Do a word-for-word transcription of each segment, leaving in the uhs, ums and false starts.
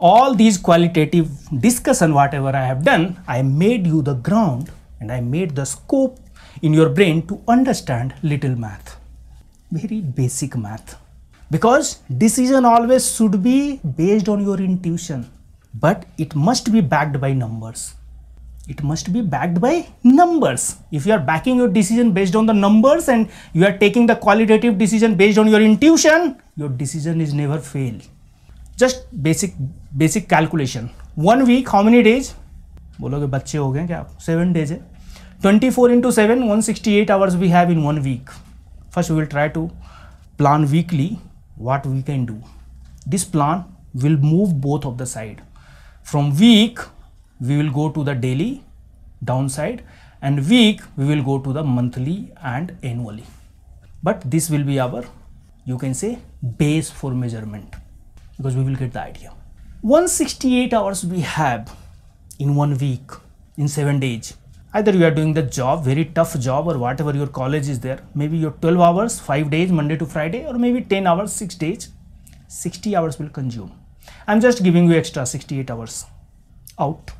all these qualitative discussion whatever I have done, I made you the ground and I made the scope in your brain to understand little math, very basic math. Because decision always should be based on your intuition, but it must be backed by numbers. It must be backed by numbers. If you are backing your decision based on the numbers and you are taking the qualitative decision based on your intuition, your decision is never fail. Just basic basic calculation. One week, how many days? बोलोगे बच्चे हो गए क्या आप? Seven days है. twenty-four into seven, one hundred sixty-eight hours we have in one week. First, we will try to plan weekly what we can do. This plan will move both of the side. From week, we will go to the daily downside, and week we will go to the monthly and annually. But this will be our, you can say, base for measurement, because we will get the idea. one hundred sixty-eight hours we have in one week, in seven days. Either you are doing the job, very tough job, or whatever your college is there. Maybe your twelve hours, five days, Monday to Friday, or maybe ten hours, six days, sixty hours will consume. I'm just giving you extra sixty-eight hours out.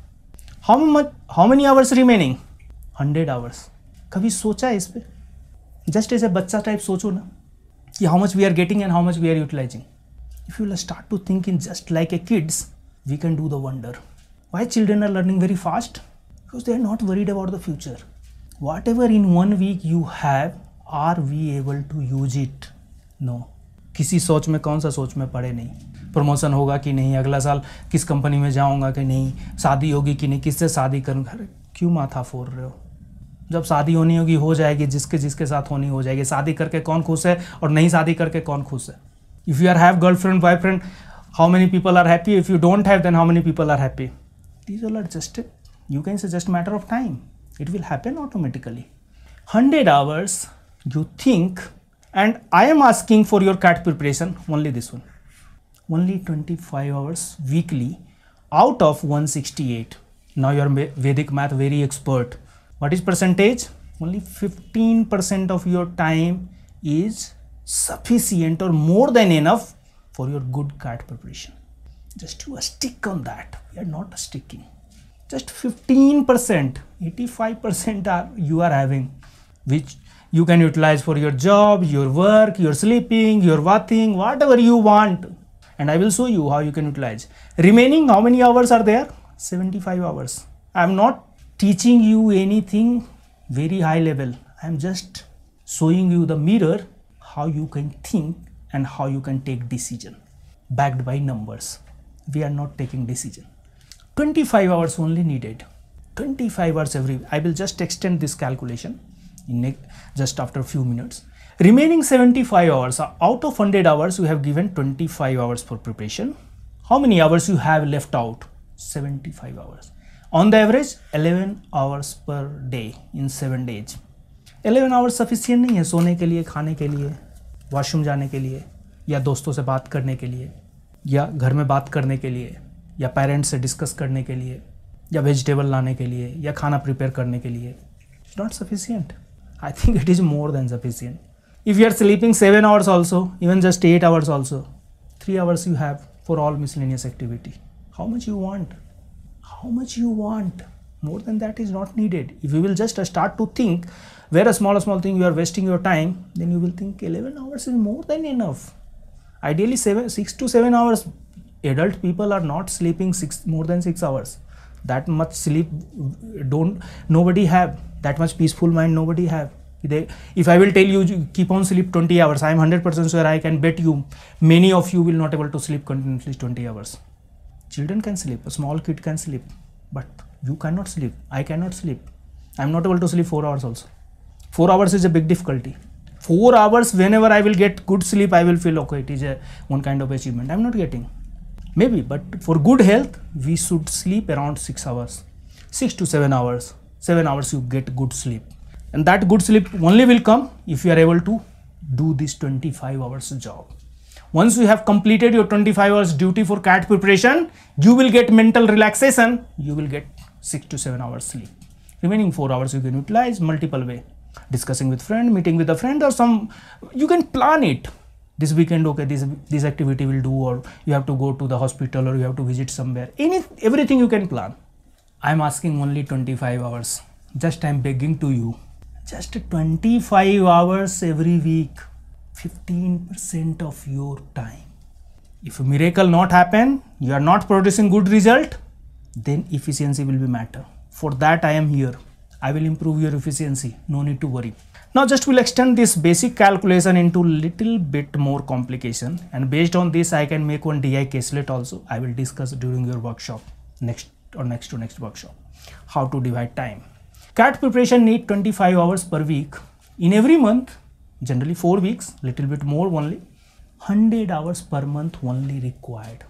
How much, how many hours remaining? one hundred hours. कभी सोचा है इस पे? Just as a बच्चा type सोचो ना कि how much we are getting and how much we are utilizing. If you will start to think in just like a kids, we can do the wonder. Why children are learning very fast? Because they are not worried about the future. Whatever in one week you have, are we able to use it? No. किसी सोच में कौन सा सोच में पड़े नहीं. Promotion होगा कि नहीं, अगला साल किस कंपनी में जाऊंगा कि नहीं, शादी होगी कि नहीं, किससे शादी करूंगा, क्यों माथा फोड़ रहे हो? जब शादी होनी होगी हो जाएगी, जिसके जिसके साथ होनी हो जाएगी। शादी करके कौन खुश है और नहीं शादी करके कौन खुश है? If you are have girlfriend boyfriend, how many people are happy? If you don't have, then how many people are happy? These all are just, you can say just matter of time. It will happen automatically. Hundred hours you think, and I am asking for your CAT preparation only this one. Only twenty-five hours weekly out of one hundred sixty-eight. Now you are Vedic math very expert. What is percentage? Only fifteen percent of your time is sufficient or more than enough for your good C A T preparation. Just you stick on that. We are not sticking. Just fifteen percent, eighty-five percent are you are having, which you can utilize for your job, your work, your sleeping, your bathing, whatever you want. And I will show you how you can utilize. Remaining, how many hours are there? seventy-five hours. I am not teaching you anything very high level. I am just showing you the mirror, how you can think and how you can take decision backed by numbers. We are not taking decision. twenty-five hours only needed. twenty-five hours every week. I will just extend this calculation in next, just after a few minutes. Remaining seventy-five hours, out of one hundred hours you have given twenty-five hours for preparation. How many hours you have left out? seventy-five hours. On the average, eleven hours per day in seven days. eleven hours sufficient नहीं है सोने के लिए, खाने के लिए, washroom जाने के लिए, या दोस्तों से बात करने के लिए, या घर में बात करने के लिए, या पेरेंट्स से डिस्कस करने के लिए, या वेजिटेबल लाने के लिए, या खाना प्रिपेयर करने के लिए. It's not sufficient. I think it is more than sufficient. If you are sleeping seven hours also, even just eight hours also, three hours you have for all miscellaneous activity. How much you want? How much you want? More than that is not needed. If you will just start to think where a small small thing you are wasting your time, then you will think eleven hours is more than enough. Ideally seven, six to seven hours. Adult people are not sleeping six more than six hours. That much sleep don't nobody have. That much peaceful mind nobody have. They, if I will tell you keep on sleep twenty hours, I am one hundred percent sure I can bet you many of you will not able to sleep continuously twenty hours. Children can sleep, a small kid can sleep, but you cannot sleep. I cannot sleep. I am not able to sleep four hours also. Four hours is a big difficulty. Four hours, whenever I will get good sleep, I will feel okay, it is a one kind of achievement. I am not getting. Maybe, but for good health, we should sleep around six hours, six to seven hours. Seven hours you get good sleep. And that good sleep only will come if you are able to do this twenty-five hours job. Once you have completed your twenty-five hours duty for C A T preparation, you will get mental relaxation. You will get six to seven hours sleep. Remaining four hours you can utilize multiple way. Discussing with friend, meeting with a friend, or some, you can plan it. this weekend, okay, this this activity will do, or you have to go to the hospital, or you have to visit somewhere. Any everything you can plan. I am asking only twenty-five hours. Just I am begging to you, just twenty-five hours every week, fifteen percent of your time. If a miracle not happen, you are not producing good result, then efficiency will be matter. For that I am here. I will improve your efficiency. No need to worry. Now just we'll extend this basic calculation into little bit more complication, and based on this I can make one D I caselet also. I will discuss during your workshop, next or next to next workshop, how to divide time. C A T preparation need twenty-five hours per week. In every month, generally four weeks, little bit more only, one hundred hours per month only required.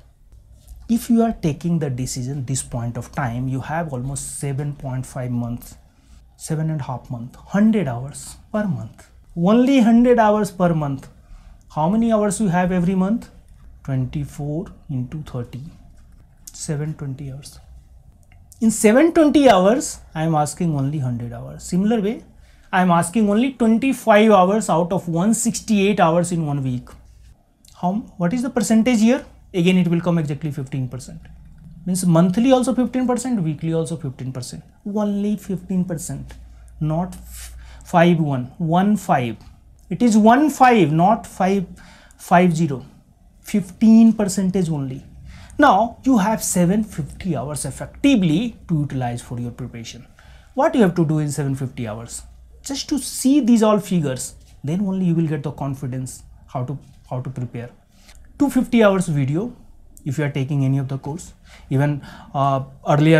If you are taking the decision this point of time, you have almost seven point five months, seven and a half month, one hundred hours per month, only one hundred hours per month. How many hours you have every month? twenty-four into thirty, seven hundred twenty hours. In seven hundred twenty hours, I am asking only one hundred hours. Similar way, I am asking only twenty-five hours out of one hundred sixty-eight hours in one week. How, what is the percentage here? Again, it will come exactly fifteen percent. Means monthly also fifteen percent, weekly also fifteen percent. Only fifteen percent, not five one, one five. It is one five, not five five zero. fifteen percentage only. Now you have seven hundred fifty hours effectively to utilize for your preparation. What you have to do in seven hundred fifty hours? Just to see these all figures, then only you will get the confidence how to how to prepare. two hundred fifty hours video, if you are taking any of the course, even uh, earlier,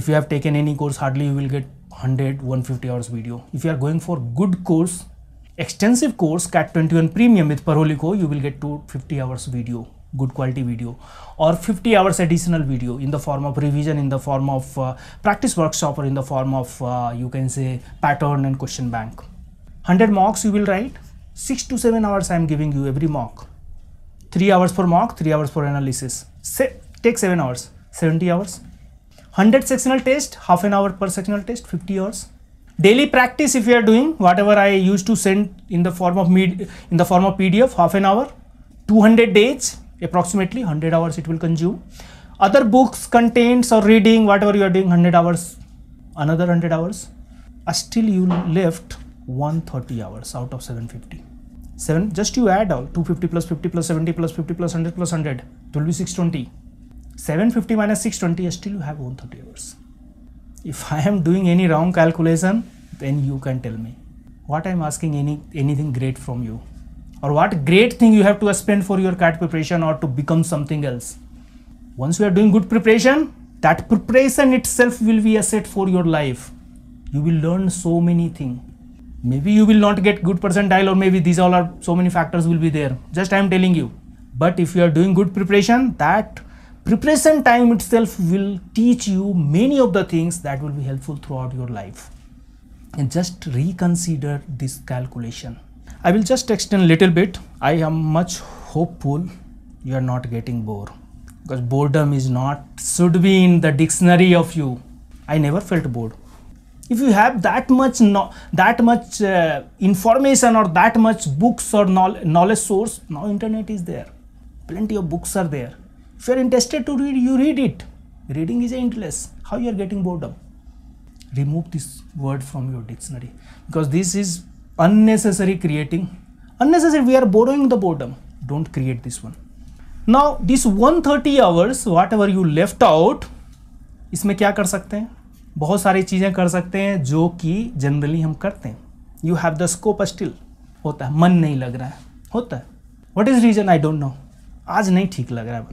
if you have taken any course, hardly you will get one hundred, one hundred fifty hours video. If you are going for good course, extensive course, C A T twenty-one Premium with Parulico, you will get two hundred fifty hours video, good quality video, or fifty hours additional video in the form of revision, in the form of uh, practice workshop, or in the form of, uh, you can say, pattern and question bank. one hundred mocks you will write, six to seven hours I am giving you every mock. three hours for mock, three hours for analysis. Say, take seven hours, seventy hours. one hundred sectional test, half an hour per sectional test, fifty hours. Daily practice if you are doing, whatever I used to send in the form of med, in the form of P D F, half an hour. two hundred days, approximately one hundred hours it will consume. Other books, contents or reading, whatever you are doing, one hundred hours, another one hundred hours. Uh, still you left one hundred thirty hours out of seven hundred fifty. Seven, just you add all two hundred fifty plus fifty plus seventy plus fifty plus one hundred plus one hundred, it will be six hundred twenty. seven hundred fifty minus six hundred twenty, still you have one hundred thirty hours. If I am doing any wrong calculation, then you can tell me. What I am asking any anything great from you, or what great thing you have to spend for your C A T preparation or to become something else. Once you are doing good preparation, that preparation itself will be asset for your life. You will learn so many things. Maybe you will not get good percentile, or maybe these all are so many factors will be there. Just I am telling you. But if you are doing good preparation, that preparation time itself will teach you many of the things that will be helpful throughout your life. And just reconsider this calculation. I will just extend a little bit. I am much hopeful you are not getting bored, because boredom is not, should be in the dictionary of you. I never felt bored. If you have that much no, that much uh, information, or that much books or knowledge source, now internet is there, plenty of books are there. If you are interested to read, you read it. Reading is endless. How you are getting boredom? Remove this word from your dictionary, because this is unnecessary creating. Unnecessary, we are borrowing the boredom. Don't create this one. Now this one hundred thirty hours, whatever you left out, इसमें क्या कर सकते हैं? बहुत सारी चीजें कर सकते हैं जो कि जनरली हम करते हैं. You have the scope still. होता है, मन नहीं लग रहा है, होता है. What is reason? I don't know. आज नहीं ठीक लग रहा है.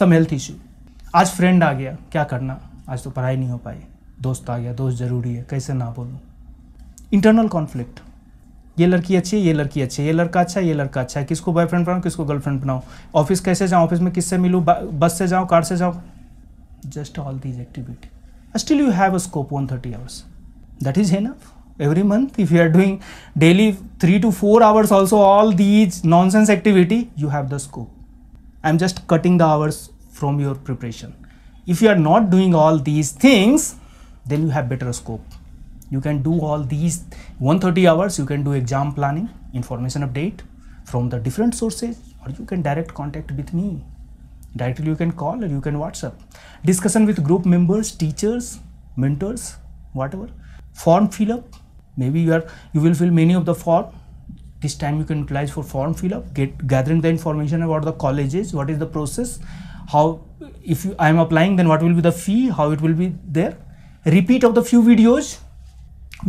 Some health issue. आज friend आ गया, क्या करना? आज तो पढ़ाई नहीं हो पाई. दोस्त आ गया, दोस्त जरूरी है, कैसे ना बोलूं. Internal conflict. ये लड़की अच्छी है, ये लड़की अच्छी है, ये लड़का अच्छा है, ये लड़का अच्छा है. किसको बॉयफ्रेंड बनाऊं, किसको गर्लफ्रेंड बनाऊं? ऑफिस कैसे जाऊं, ऑफिस में किससे मिलूं, बस से जाऊं, कार से जाऊं? Just all these activities. Still you have a scope one hundred thirty hours. That is enough. Every month, if you are doing daily three to four hours also, all these nonsense activity, you have the scope. I am just cutting the hours from your preparation. If you are not doing all these things, then you have better scope. You can do all these one hundred thirty hours, you can do exam planning, information update from the different sources, or you can direct contact with me. Directly you can call or you can WhatsApp. Discussion with group members, teachers, mentors, whatever. Form fill up. Maybe you are you will fill many of the form. This time you can utilize for form fill up. Get gathering the information about the colleges. What is the process? How if you, I am applying, then what will be the fee? How it will be there? Repeat of the few videos.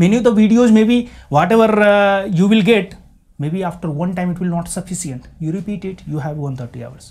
Many of the videos maybe whatever uh, you will get. Maybe after one time it will not sufficient. You repeat it. You have one hundred thirty hours.